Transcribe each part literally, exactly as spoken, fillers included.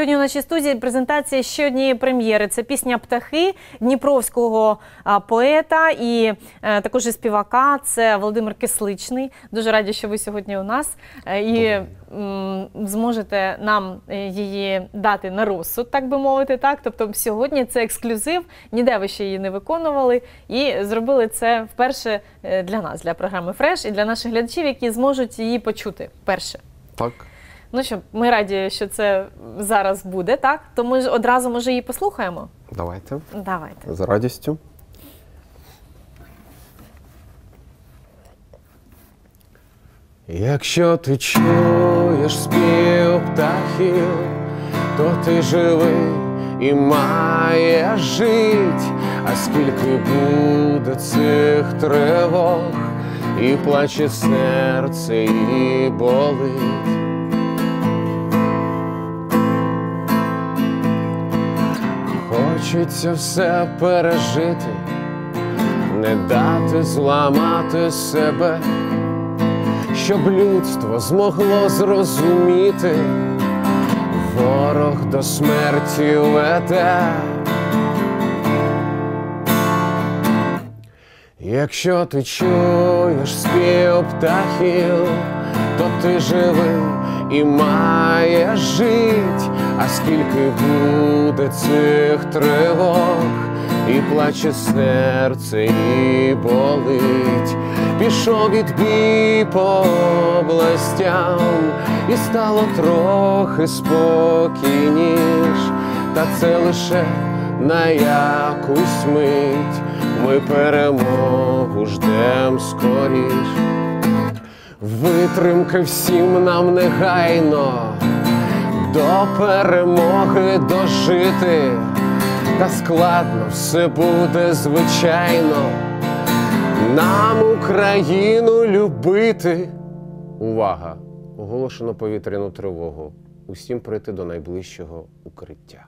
Сьогодні у нашій студії презентація ще однієї прем'єри. Це пісня «Птахи» дніпровського поета і також і співака. Це Володимир Кисличний. Дуже раді, що ви сьогодні у нас. І зможете нам її дати на розсуд, так би мовити. Так? Тобто сьогодні це ексклюзив, ніде ви ще її не виконували. І зробили це вперше для нас, для програми «Фреш» і для наших глядачів, які зможуть її почути вперше. Так. Ну що, ми раді, що це зараз буде, так? То ми ж одразу, може, її послухаємо? Давайте. Давайте. З радістю. Якщо ти чуєш спів птахів, то ти живий і маєш жити. А скільки буде цих тривог, і плаче серце, і болить. Хочеться все пережити, не дати зламати себе, щоб людство змогло зрозуміти, ворог до смерті веде. Якщо ти чуєш спів птахів, то ти живий і маєш жить. А скільки буде цих тривог, і плаче серце, і болить. Пішов відбій по областям, і стало трохи спокійніш. Та це лише на якусь мить, ми перемогу ждем скоріш. Витримки всім нам негайно, до перемоги дожити. Та складно все буде звичайно, нам Україну любити. Увага! Оголошено повітряну тривогу. Усім прийти до найближчого укриття.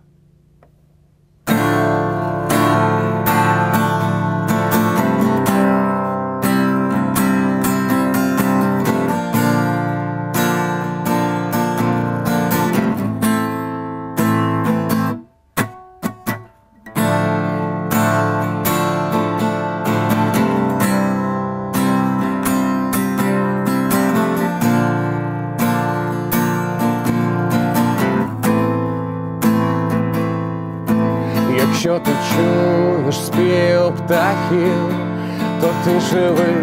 Якщо ти чуєш спів птахів, то ти живий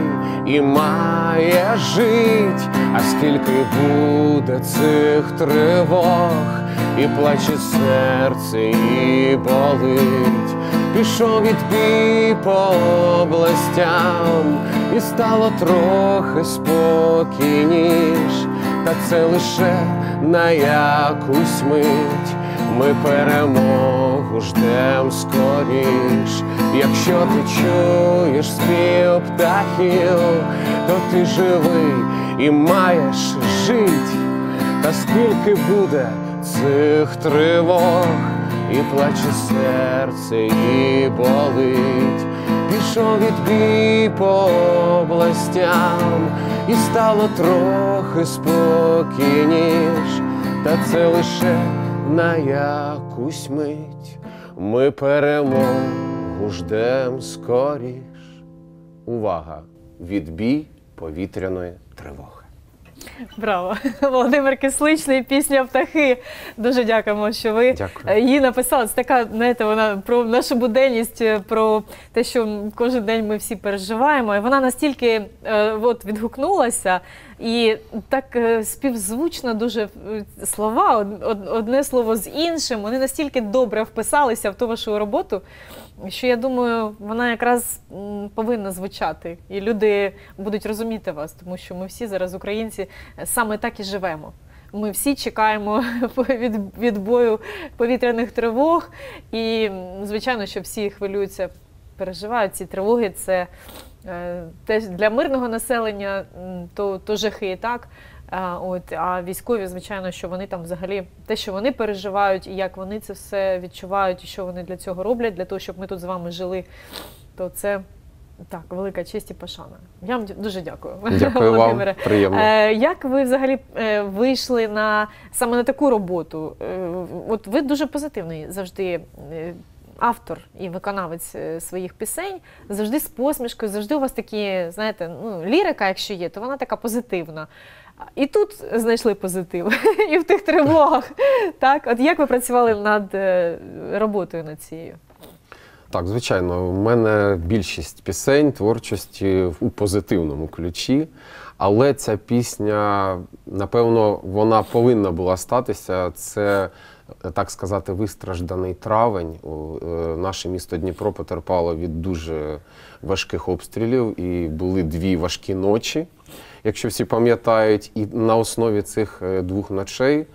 і маєш жити. А скільки буде цих тривог, і плаче серце, і болить. Пішов відбій по областям, і стало трохи спокійніш. Та це лише на якусь мить, ми перемогу ждем скоріш. Якщо ти чуєш спів птахів, то ти живий і маєш жити. Та скільки буде цих тривог, і плаче серце, і болить. Пішов відбій по областям, і стало трохи спокійніш. Та це лише на якусь мить, ми перемогу ждем скоріш. Увага! Відбій повітряної тривоги. Браво! Володимир Кисличний, пісня «Птахи». Дуже дякуємо, що ви її написали. Це така, знаєте, вона про нашу буденність, про те, що кожен день ми всі переживаємо. І вона настільки відгукнулася, і так співзвучно дуже слова, одне слово з іншим, вони настільки добре вписалися в ту вашу роботу, що, я думаю, вона якраз повинна звучати. І люди будуть розуміти вас, тому що ми всі зараз, українці, саме так і живемо. Ми всі чекаємо відбою повітряних тривог. І, звичайно, що всі хвилюються, переживають ці тривоги. Це для мирного населення то жахи, так? А військові, звичайно, що вони там взагалі, те, що вони переживають, і як вони це все відчувають, і що вони для цього роблять, для того, щоб ми тут з вами жили, то це Так, велика честь і пошана. Я вам дуже дякую. Дякую вам, приємно. Як ви взагалі вийшли на, саме на таку роботу? От ви дуже позитивний завжди автор і виконавець своїх пісень, завжди з посмішкою, завжди у вас такі, знаєте, ну, лірика, якщо є, то вона така позитивна. І тут знайшли позитив, і в тих тривогах. Так? От як ви працювали над роботою над цією? Так, звичайно, у мене більшість пісень, творчості у позитивному ключі, але ця пісня, напевно, вона повинна була статися. Це, так сказати, вистражданий травень. Наше місто Дніпро потерпало від дуже важких обстрілів, і були дві важкі ночі, якщо всі пам'ятають. І на основі цих двох ночей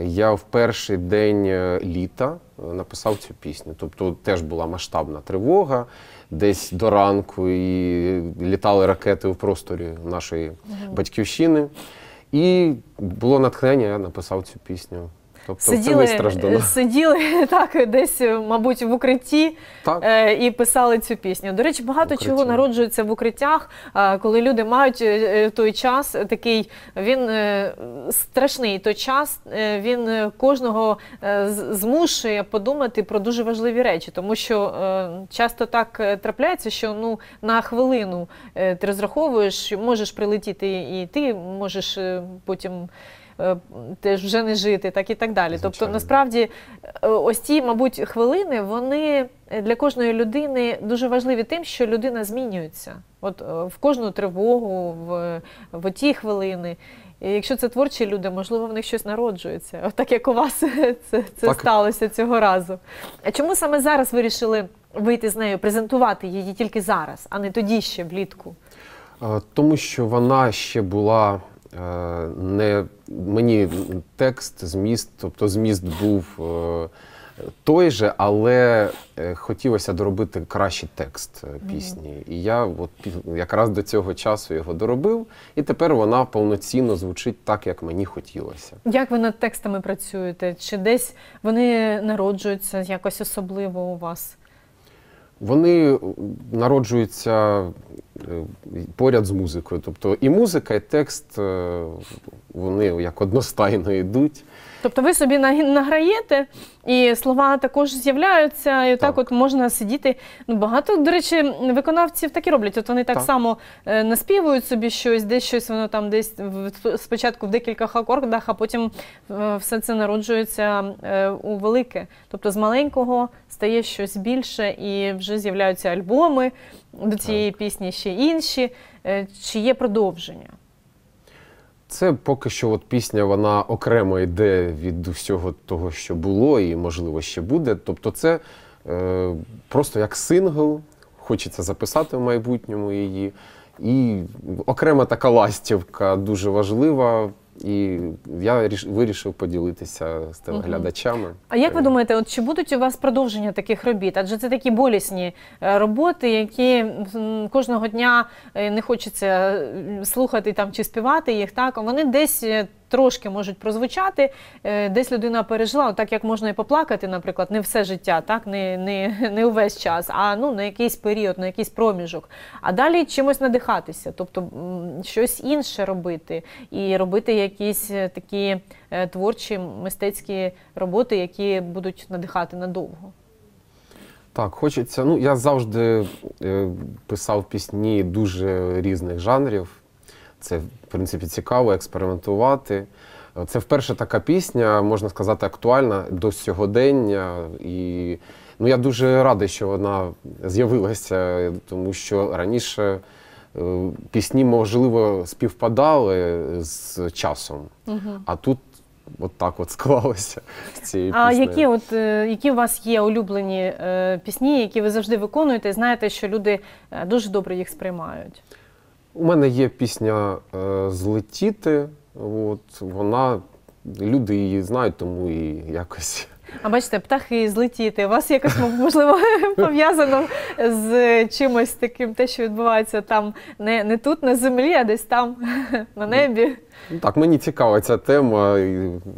я в перший день літа написав цю пісню. Тобто теж була масштабна тривога, десь до ранку, і літали ракети у просторі нашої батьківщини. І було натхнення, я написав цю пісню. Тобто сиділи, сиділи так, десь, мабуть, в укритті так. і писали цю пісню. До речі, багато Укриття. чого народжується в укриттях, коли люди мають той час такий, він страшний, той час, він кожного змушує подумати про дуже важливі речі. Тому що часто так трапляється, що ну, на хвилину ти розраховуєш, можеш прилетіти і ти, можеш потім... теж вже не жити, так і так далі. Звичайно. Тобто, насправді, ось ці, мабуть, хвилини, вони для кожної людини дуже важливі тим, що людина змінюється. От в кожну тривогу, в, в ті хвилини. І якщо це творчі люди, можливо, в них щось народжується. От так, як у вас це, це сталося цього разу. А чому саме зараз вирішили вийти з нею, презентувати її тільки зараз, а не тоді ще, влітку? Тому що вона ще була... Не, мені текст, зміст, тобто зміст був той же, але хотілося доробити кращий текст пісні. І я от якраз до цього часу його доробив, і тепер вона повноцінно звучить так, як мені хотілося. Як ви над текстами працюєте? Чи десь вони народжуються якось особливо у вас? Вони народжуються поряд з музикою. Тобто і музика, і текст, вони як одностайно йдуть. Тобто ви собі награєте, і слова також з'являються, і так от можна сидіти. Ну, багато, до речі, виконавців так і роблять. От вони так, так само наспівують собі щось, десь щось воно там десь спочатку в декількох акордах, а потім все це народжується у велике. Тобто з маленького стає щось більше, і вже з'являються альбоми, до цієї так. пісні ще інші. Чи є продовження? Це поки що от пісня, вона окремо йде від всього того, що було і, можливо, ще буде. Тобто це е, просто як сингл, хочеться записати в майбутньому її. І окрема така ластівка дуже важлива. І я ріш, вирішив поділитися з телеглядачами. А як ви думаєте, от чи будуть у вас продовження таких робіт? Адже це такі болісні роботи, які кожного дня не хочеться слухати там, чи співати їх. Так? Вони десь трошки можуть прозвучати, десь людина пережила, так як можна і поплакати, наприклад, не все життя, так? Не, не, не увесь час, а ну, на якийсь період, на якийсь проміжок. А далі чимось надихатися, тобто щось інше робити і робити якісь такі творчі, мистецькі роботи, які будуть надихати надовго. Так, хочеться. Ну, я завжди писав пісні дуже різних жанрів. Це, в принципі, цікаво експериментувати. Це вперше така пісня, можна сказати, актуальна до сьогодення. І ну, я дуже радий, що вона з'явилася, тому що раніше пісні, можливо, співпадали з часом, угу. а тут от так от склалося з цією піснею. А які, от, які у вас є улюблені пісні, які ви завжди виконуєте, і знаєте, що люди дуже добре їх сприймають? У мене є пісня «Злетіти», от, вона, люди її знають, тому і якось А бачите, птахи, злетіти, у вас якось, можливо, пов'язано з чимось таким, те, що відбувається там, не, не тут, на землі, а десь там, на небі. Так, мені цікава ця тема,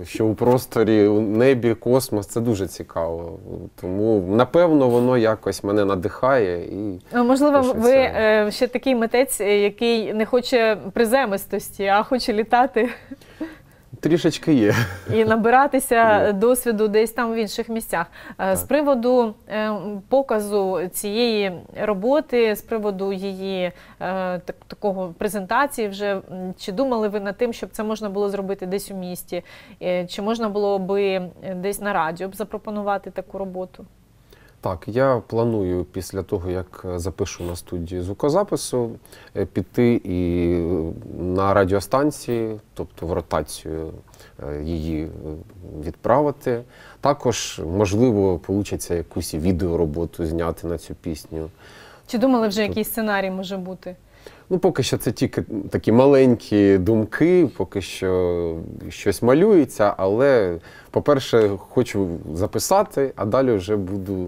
що у просторі, у небі, космос, це дуже цікаво. Тому, напевно, воно якось мене надихає. І можливо, ви це... ще такий митець, який не хоче приземистості, а хоче літати. Трішечки є. І набиратися досвіду десь там в інших місцях. Так. З приводу показу цієї роботи, з приводу її так, такого презентації вже, чи думали ви над тим, щоб це можна було зробити десь у місті? Чи можна було би десь на радіо запропонувати таку роботу? Так, я планую після того, як запишу на студії звукозапису, піти і на радіостанції, тобто в ротацію її відправити. Також, можливо, вийде якусь відеороботу зняти на цю пісню. Чи думали вже, який сценарій може бути? Ну, поки що це тільки такі маленькі думки, поки що щось малюється, але, по-перше, хочу записати, а далі вже буду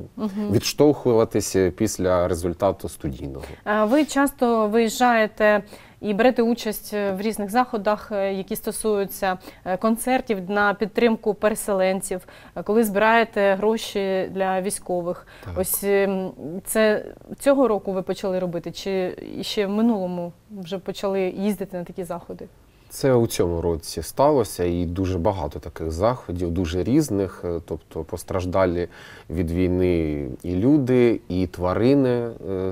відштовхуватися після результату студійного. Ви часто виїжджаєте і берете участь в різних заходах, які стосуються концертів на підтримку переселенців, коли збираєте гроші для військових. Так. Ось це цього року ви почали робити, чи ще в минулому вже почали їздити на такі заходи? Це у цьому році сталося, і дуже багато таких заходів, дуже різних, тобто постраждалі від війни і люди, і тварини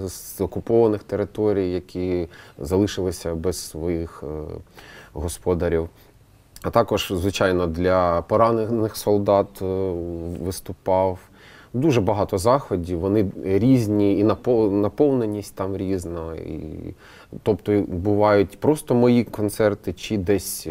з окупованих територій, які залишилися без своїх господарів. А також, звичайно, для поранених солдат виступав. Дуже багато заходів, вони різні, і наповненість там різна. І, тобто бувають просто мої концерти чи десь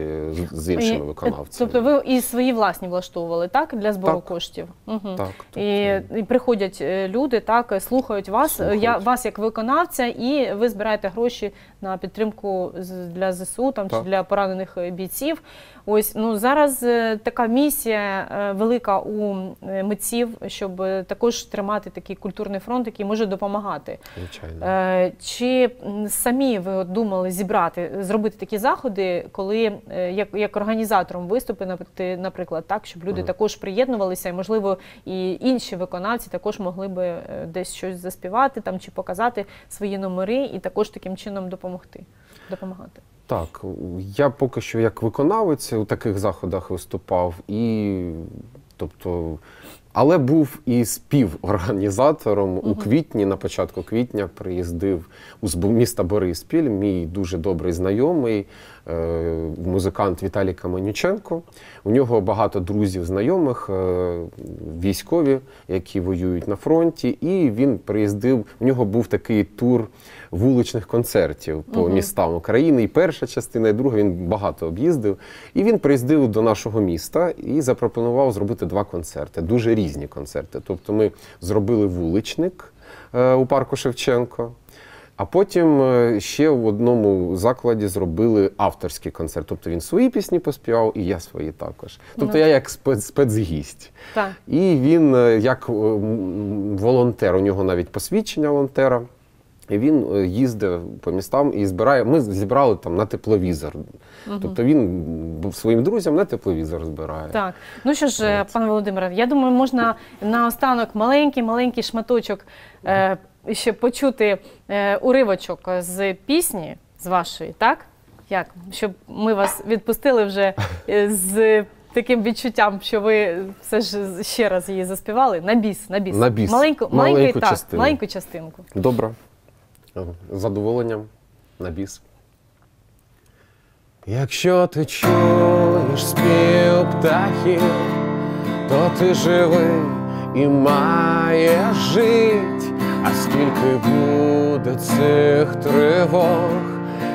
з іншими виконавцями. Тобто ви і свої власні влаштовували, так, для збору так. коштів? Угу. Так. Тобто... І, і приходять люди, так, слухають вас, слухають. Я, вас як виконавця, і ви збираєте гроші на підтримку для ЗСУ там, чи для поранених бійців. Ось, ну, зараз така місія велика у митців, щоб також тримати такий культурний фронт, який може допомагати. Звичайно. Чи самі ви думали зібрати, зробити такі заходи, коли як, як організатором виступити, наприклад, так, щоб люди угу. також приєднувалися, і, можливо, і інші виконавці також могли би десь щось заспівати там, чи показати свої номери і також таким чином допомогти, допомагати? Так, я поки що як виконавець у таких заходах виступав, і, тобто, але був і співорганізатором mm-hmm. у квітні, на початку квітня приїздив у міста Бориспіль мій дуже добрий знайомий, музикант Віталій Каманюченко. У нього багато друзів, знайомих, військові, які воюють на фронті, і він приїздив, у нього був такий тур вуличних концертів по угу. містам України, і перша частина, і друга, він багато об'їздив. І він приїздив до нашого міста і запропонував зробити два концерти, дуже різні концерти. Тобто ми зробили вуличник у парку Шевченко, а потім ще в одному закладі зробили авторський концерт. Тобто він свої пісні поспівав, і я свої також. Тобто ну, я як спец, спецгість. Так. І він як волонтер, у нього навіть посвідчення волонтера. І він їздив по містам і збирає, ми зібрали там на тепловізор. Угу. Тобто він своїм друзям на тепловізор збирає. Так. Ну що ж, от. Пане Володимире, я думаю, можна наостанок маленький-маленький шматочок е ще почути е, уривочок з пісні, з вашої, так? Як? Щоб ми вас відпустили вже з таким відчуттям, що ви все ж ще раз її заспівали. На біс, на біс. На біс. Маленьку, маленьку, маленьку, так, частину. маленьку частинку. Добре. З задоволенням. На біс. Якщо ти чуєш спів птахів, то ти живий і маєш жити. А скільки буде цих тривог,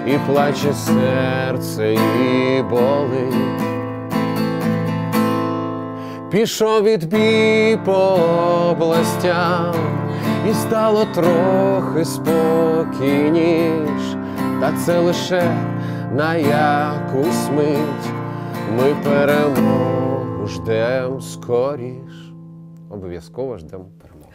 і плаче серце, і болить. Пішов відбій по областям, і стало трохи спокійніш. Та це лише на якусь мить, ми перемогу ждем скоріш. обов'язково ждемо перемоги.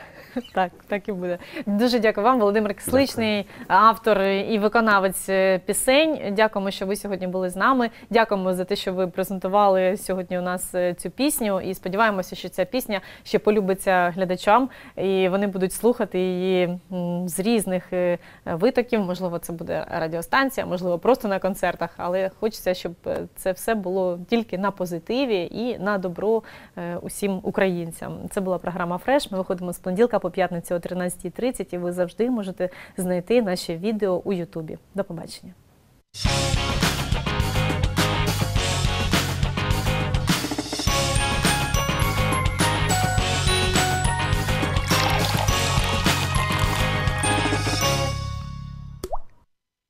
Так, так і буде. Дуже дякую вам, Володимир Кисличний, автор і виконавець пісень. Дякуємо, що ви сьогодні були з нами. Дякуємо за те, що ви презентували сьогодні у нас цю пісню. І сподіваємося, що ця пісня ще полюбиться глядачам. І вони будуть слухати її з різних витоків. Можливо, це буде радіостанція, можливо, просто на концертах. Але хочеться, щоб це все було тільки на позитиві і на добро усім українцям. Це була програма «Фреш». Ми виходимо з понеділка по п'ятницю о тринадцятій тридцять, і ви завжди можете знайти наші відео у Ютубі. До побачення.